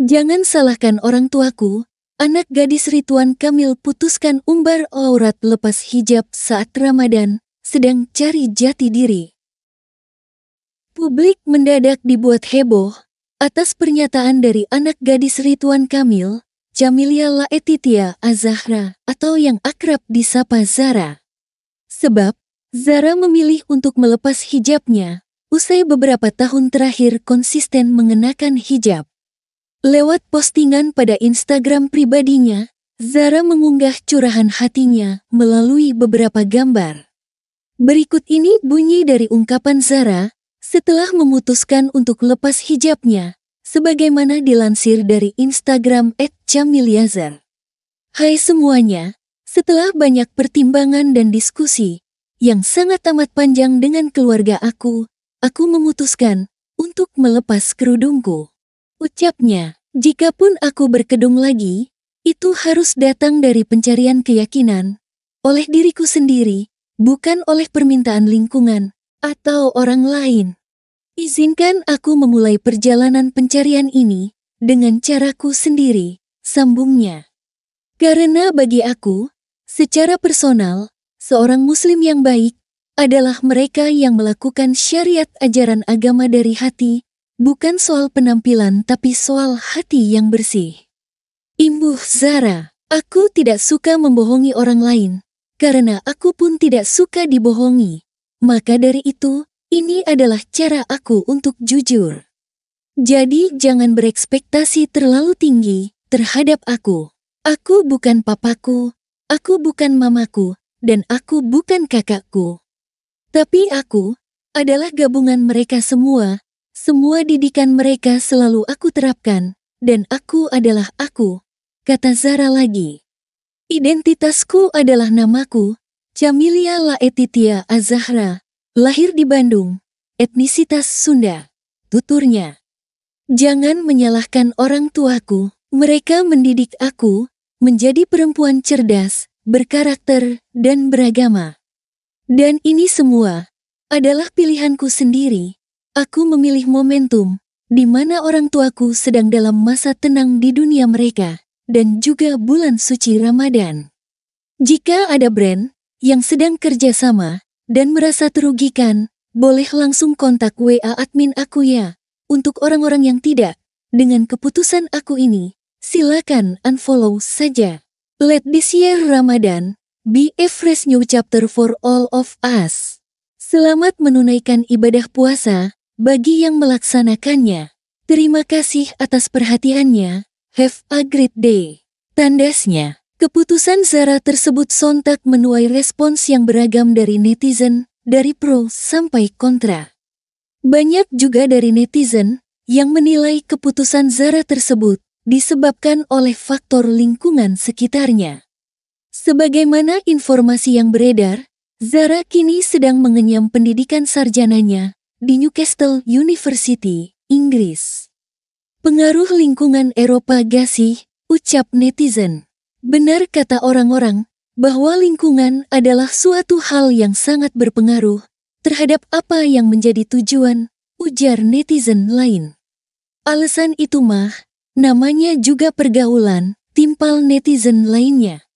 Jangan salahkan orang tuaku, anak gadis Ridwan Kamil putuskan umbar aurat lepas hijab saat Ramadan, sedang cari jati diri. Publik mendadak dibuat heboh atas pernyataan dari anak gadis Ridwan Kamil, Camillia Laetitia Azzahra atau yang akrab disapa Zara. Sebab, Zara memilih untuk melepas hijabnya, usai beberapa tahun terakhir konsisten mengenakan hijab. Lewat postingan pada Instagram pribadinya, Zara mengunggah curahan hatinya melalui beberapa gambar. Berikut ini bunyi dari ungkapan Zara setelah memutuskan untuk lepas hijabnya, sebagaimana dilansir dari Instagram @camilliazar. Hai semuanya, setelah banyak pertimbangan dan diskusi yang sangat amat panjang dengan keluarga aku memutuskan untuk melepas kerudungku. Ucapnya, jikapun aku berkedung lagi, itu harus datang dari pencarian keyakinan, oleh diriku sendiri, bukan oleh permintaan lingkungan, atau orang lain. Izinkan aku memulai perjalanan pencarian ini, dengan caraku sendiri, sambungnya. Karena bagi aku, secara personal, seorang muslim yang baik, adalah mereka yang melakukan syariat ajaran agama dari hati, bukan soal penampilan tapi soal hati yang bersih. Imbuh Zara, aku tidak suka membohongi orang lain, karena aku pun tidak suka dibohongi. Maka dari itu, ini adalah cara aku untuk jujur. Jadi jangan berekspektasi terlalu tinggi terhadap aku. Aku bukan papaku, aku bukan mamaku, dan aku bukan kakakku. Tapi aku adalah gabungan mereka semua. Semua didikan mereka selalu aku terapkan, dan aku adalah aku, kata Zara lagi. Identitasku adalah namaku, Camillia Laetitia Azzahra, lahir di Bandung, etnisitas Sunda, tuturnya. Jangan menyalahkan orang tuaku, mereka mendidik aku menjadi perempuan cerdas, berkarakter, dan beragama. Dan ini semua adalah pilihanku sendiri. Aku memilih momentum, di mana orang tuaku sedang dalam masa tenang di dunia mereka, dan juga bulan suci Ramadan. Jika ada brand yang sedang kerjasama dan merasa terugikan, boleh langsung kontak WA admin aku ya. Untuk orang-orang yang tidak, dengan keputusan aku ini, silakan unfollow saja. Let this year Ramadan be a fresh new chapter for all of us. Selamat menunaikan ibadah puasa. Bagi yang melaksanakannya, terima kasih atas perhatiannya, have a great day. Tandasnya, keputusan Zara tersebut sontak menuai respons yang beragam dari netizen, dari pro sampai kontra. Banyak juga dari netizen yang menilai keputusan Zara tersebut disebabkan oleh faktor lingkungan sekitarnya. Sebagaimana informasi yang beredar, Zara kini sedang mengenyam pendidikan sarjananya di Newcastle University, Inggris. Pengaruh lingkungan Eropa gasih, ucap netizen. Benar kata orang-orang bahwa lingkungan adalah suatu hal yang sangat berpengaruh terhadap apa yang menjadi tujuan, ujar netizen lain. Alasan itu mah, namanya juga pergaulan, timpal netizen lainnya.